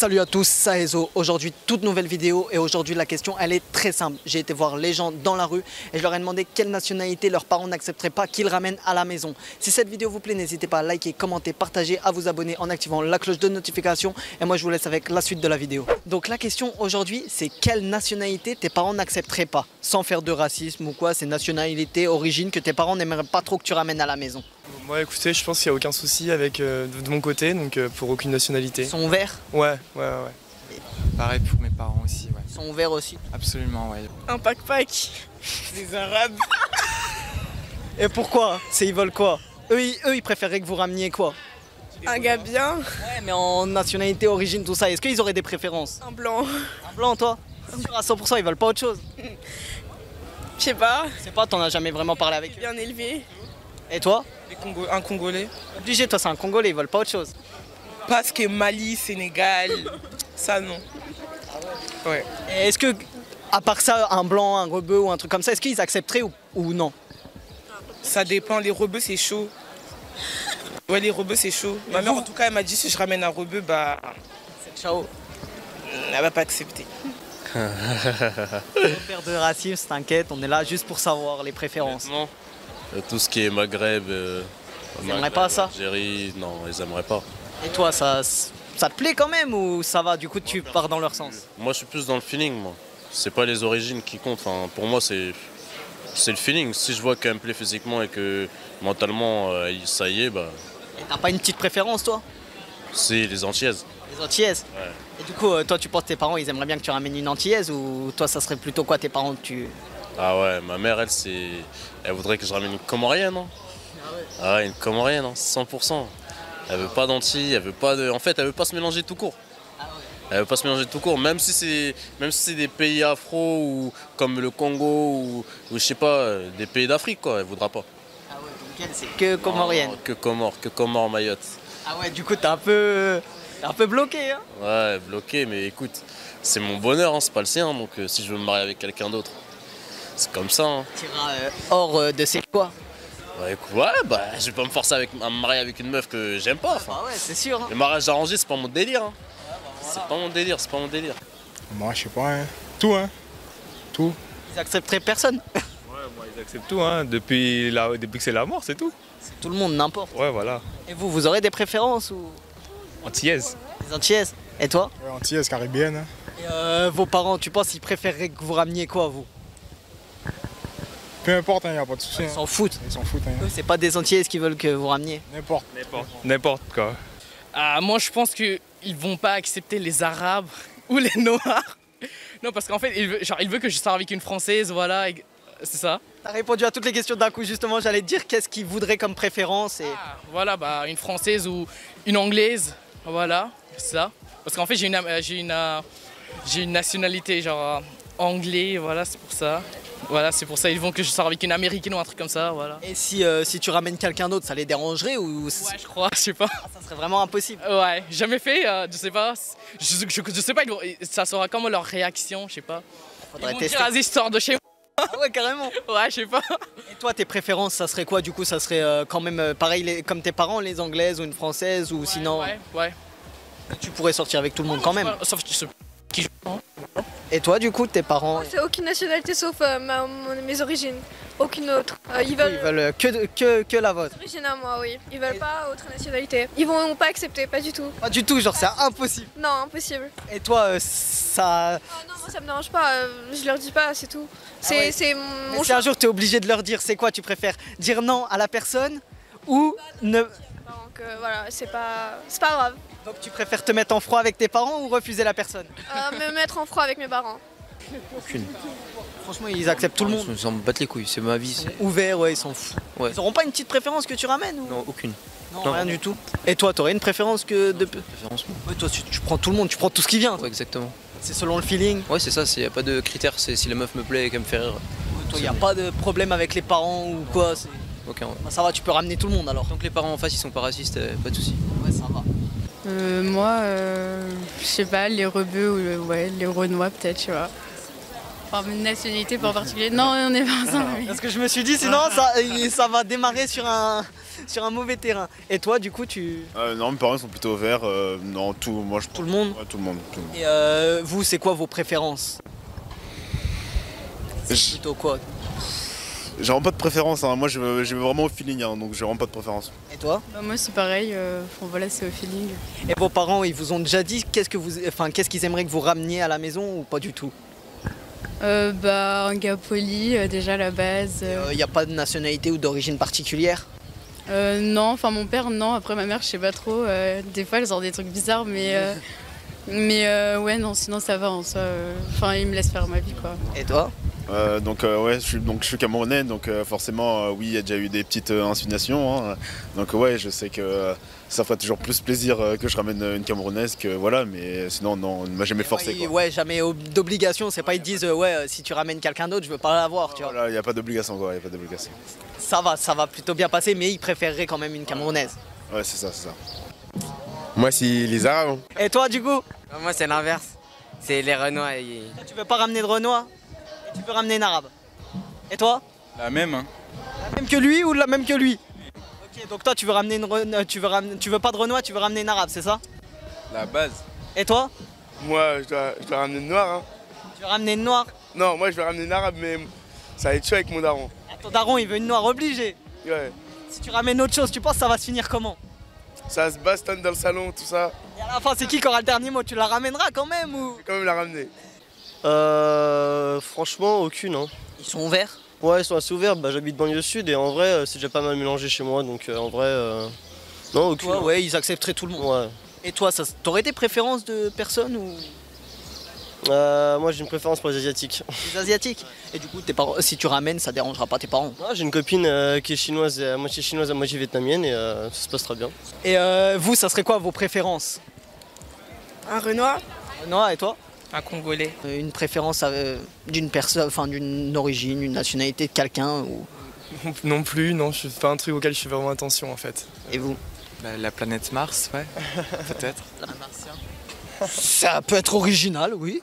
Salut à tous, c'est Æzo. Aujourd'hui, toute nouvelle vidéo et aujourd'hui la question elle est très simple. J'ai été voir les gens dans la rue et je leur ai demandé quelle nationalité leurs parents n'accepteraient pas qu'ils ramènent à la maison. Si cette vidéo vous plaît, n'hésitez pas à liker, commenter, partager, à vous abonner en activant la cloche de notification et moi je vous laisse avec la suite de la vidéo. Donc la question aujourd'hui c'est quelle nationalité tes parents n'accepteraient pas? Sans faire de racisme ou quoi, c'est nationalité, origine que tes parents n'aimeraient pas trop que tu ramènes à la maison. Moi écoutez, je pense qu'il n'y a aucun souci avec, de mon côté, donc pour aucune nationalité. Ils sont ouverts? Ouais. Pareil pour mes parents aussi, ouais. Ils sont ouverts aussi? Absolument, ouais. Un pack-pack. Des Arabes. Et pourquoi? Ils veulent quoi? Eux, ils préféraient que vous rameniez quoi? Un gars bien. Ouais, mais en nationalité, origine, tout ça, est-ce qu'ils auraient des préférences? Un blanc. Un blanc, toi? Sûr à 100%, ils veulent pas autre chose? Je sais pas. C'est pas, t'en as jamais vraiment parlé avec eux? Bien élevé. Et toi? Un Congolais. Obligé, toi c'est un Congolais, ils veulent pas autre chose. Parce que Mali, Sénégal, ça non. Ouais. Est-ce que, à part ça, un blanc, un rebeu ou un truc comme ça, est-ce qu'ils accepteraient ou non? Ça dépend, les rebeux c'est chaud. Ouais, les rebeux c'est chaud. Ma mère en tout cas, elle m'a dit si je ramène un rebeu, bah... c'est ciao. Elle va pas accepter. Père de racisme, t'inquiète, on est là juste pour savoir les préférences. Non. Tout ce qui est Maghreb, ils aimeraient pas ça. Algérie, non, ils aimeraient pas. Et toi, ça te plaît quand même ou ça va? Du coup, tu pars dans leur sens? Moi, je suis plus dans le feeling, moi. C'est pas les origines qui comptent. Enfin, pour moi, c'est le feeling. Si je vois qu'elle me plaît physiquement et que mentalement, ça y est, bah... Et t'as pas une petite préférence, toi? Si, les Antillaises. Les Antillaises? Ouais. Et du coup, toi, tu penses tes parents, ils aimeraient bien que tu ramènes une Antillaise ou toi, ça serait plutôt quoi tes parents que tu... Ah ouais, ma mère, elle voudrait que je ramène une Comorienne, hein. Ah ouais, une Comorienne, hein, 100%. Elle veut pas d'Antilles, elle veut pas de... En fait, elle veut pas se mélanger tout court. Elle veut pas se mélanger tout court, même si c'est des pays afro ou comme le Congo ou je sais pas, des pays d'Afrique, quoi, elle voudra pas. Ah ouais, donc elle, c'est que Comorienne. Non, que Comore, Mayotte. Ah ouais, du coup, t'es un peu bloqué, hein. Ouais, bloqué, mais écoute, c'est mon bonheur, hein, c'est pas le sien, donc si je veux me marier avec quelqu'un d'autre. C'est comme ça, hein. Tu iras hors de ses quoi? Ouais, quoi, bah je vais pas me forcer à me marier avec une meuf que j'aime pas. Ah ouais, c'est sûr, hein. Le mariage arrangé, c'est pas mon délire, hein. Ouais, bah, voilà. C'est pas mon délire. Moi, je sais pas, hein. Tout, hein. Tout. Ils accepteraient personne? Ouais, moi, ils acceptent tout, hein. Depuis que c'est la mort, c'est tout. C'est tout le monde, n'importe. Ouais, voilà. Et vous aurez des préférences ou... Antillaises. Les Antillaises. Et toi? Ouais, Antillaises, caribéennes, hein. Et vos parents, tu penses qu'ils préféreraient que vous rameniez quoi, vous? Peu importe, il n'y a pas de souci. Ils s'en foutent. Ils s'en foutent. C'est pas des Antillaises qui veulent que vous rameniez. N'importe quoi. Moi, je pense qu'ils vont pas accepter les Arabes ou les Noirs. Non, parce qu'en fait, il veut que je sorte avec une Française, voilà. C'est ça. T'as répondu à toutes les questions d'un coup, justement. J'allais te dire qu'est-ce qu'ils voudraient comme préférence. Et... ah, voilà, bah, une Française ou une Anglaise. Voilà, c'est ça. Parce qu'en fait, j'ai une nationalité, genre anglais, voilà, c'est pour ça. Voilà, c'est pour ça, ils vont que je sors avec une américaine ou un truc comme ça, voilà. Et si tu ramènes quelqu'un d'autre, ça les dérangerait ou... Ouais, je crois, je sais pas. Ah, ça serait vraiment impossible. Ouais, jamais fait, je sais pas. Je sais pas, ça sera comment leur réaction, je sais pas. Faudrait tester. Ils vont dire des histoires de chez moi. Ah ouais, carrément. Ouais, je sais pas. Et toi, tes préférences, ça serait quoi, du coup? Ça serait quand même pareil, comme tes parents, les Anglaises ou une Française ou ouais, sinon... Ouais. Tu pourrais sortir avec tout le monde quand même. Sauf que... Et toi, du coup, tes parents? C'est aucune nationalité sauf mes origines, aucune autre. Ils veulent que la vôtre. Origine à moi, oui. Ils veulent pas autre nationalité. Ils vont pas accepter, pas du tout. Pas du tout, genre c'est impossible. Non, impossible. Et toi, ça... Oh, non, moi ça me dérange pas, je leur dis pas, c'est tout. C'est mon choix. Si un jour t'es obligé de leur dire, c'est quoi tu préfères? Dire non à la personne ou ne... Donc voilà, c'est pas grave. Donc tu préfères te mettre en froid avec tes parents ou refuser la personne? Me mettre en froid avec mes parents. Aucune. Franchement, ils acceptent tout le monde. Ils s'en battent les couilles, c'est ma vie. Ouvert, ouais, ils s'en foutent. Ouais. Ils n'auront pas une petite préférence que tu ramènes ou... Non, aucune. Non, rien du tout. Et toi, t'aurais une préférence que de... Préférence. Ouais, toi, tu prends tout le monde, tu prends tout ce qui vient. Ouais, exactement. C'est selon le feeling. Ouais, c'est ça, il n'y a pas de critères, c'est si la meuf me plaît et qu'elle me fait rire. Ouais, toi, il n'y a pas de problème avec les parents ou quoi? Okay, ouais. Bah, ça va, tu peux ramener tout le monde alors. Donc les parents en face, ils sont pas racistes, pas de soucis. Ouais, ça va. Moi, je sais pas, les rebeux ou les renois peut-être, tu vois. Enfin, une nationalité pas en particulier. Non, on est pas ensemble. Parce que je me suis dit, sinon ça va démarrer sur un... sur un mauvais terrain. Et toi, du coup, tu... non, mes parents sont plutôt verts. Non, tout, moi, je... Tout le monde? Ouais, tout le monde. Tout le monde. Et vous, c'est quoi vos préférences? C'est plutôt quoi? J'ai vraiment pas de préférence, hein. Moi j'ai vraiment au feeling, hein, donc j'ai vraiment pas de préférence. Et toi? Bah, moi c'est pareil, voilà, c'est au feeling. Et vos parents, ils vous ont déjà dit qu'est-ce qu'ils aimeraient que vous rameniez à la maison ou pas du tout? Bah un gars poli, déjà à la base. Il n'y a pas de nationalité ou d'origine particulière? Non, enfin mon père non, après ma mère je sais pas trop, des fois elle sort des trucs bizarres mais... ouais non, sinon ça va en soi, enfin il me laisse faire ma vie quoi. Et toi? Ouais, je suis camerounais, donc forcément, oui, il y a déjà eu des petites insinuations. Hein, donc ouais, je sais que ça ferait toujours plus plaisir que je ramène une camerounaise que voilà, mais sinon, non, on ne m'a jamais forcé. Ouais, quoi. Ouais, jamais d'obligation, c'est ouais, pas ils disent, ouais, si tu ramènes quelqu'un d'autre, je veux pas l'avoir, tu vois. Voilà, il n'y a pas d'obligation, quoi, il n'y a pas d'obligation. Ça va plutôt bien passer, mais ils préféreraient quand même une camerounaise. Ouais, c'est ça, c'est ça. Moi, c'est les Arabes. Et toi, du coup? Moi, c'est l'inverse, c'est les Renois. Et... Tu veux pas ramener de Renois? Tu peux ramener un arabe. Et toi? La même. Hein. La même que lui ou la même que lui? Ok, donc toi tu veux ramener une tu veux pas de Renoir, tu veux ramener une arabe, c'est ça? La base. Et toi? Moi je dois ramener une noire. Hein. Tu veux ramener une noire? Non, moi je vais ramener une arabe, mais ça va être chaud avec mon daron. Ah, ton daron il veut une noire obligée. Ouais. Si tu ramènes autre chose, tu penses que ça va se finir comment? Ça se bastonne dans le salon, tout ça. Et à la fin, c'est qui aura le dernier mot? Tu la ramèneras quand même ou? Je vais quand même la ramener. Franchement, aucune. Hein. Ils sont ouverts? Ouais, ils sont assez ouverts. Bah, j'habite banlieue sud et en vrai, c'est déjà pas mal mélangé chez moi. Donc en vrai, non, aucune. Toi, ouais, ils accepteraient tout le monde. Ouais. Et toi, t'aurais des préférences de personnes ou? Moi, j'ai une préférence pour les Asiatiques. Les Asiatiques? Et du coup, tes parents, si tu ramènes, ça dérangera pas tes parents? Ouais, j'ai une copine qui est chinoise, à moitié chinoise, à moitié vietnamienne et ça se passe très bien. Et vous, ça serait quoi vos préférences? Un Renoir. Renoir, et toi? Un Congolais. Une préférence d'une personne, enfin d'une origine, une nationalité de quelqu'un ou... Non plus, non, c'est pas un truc auquel je fais vraiment attention en fait. Et vous? La planète Mars, ouais, peut-être. Un martien. Ça peut être original, oui.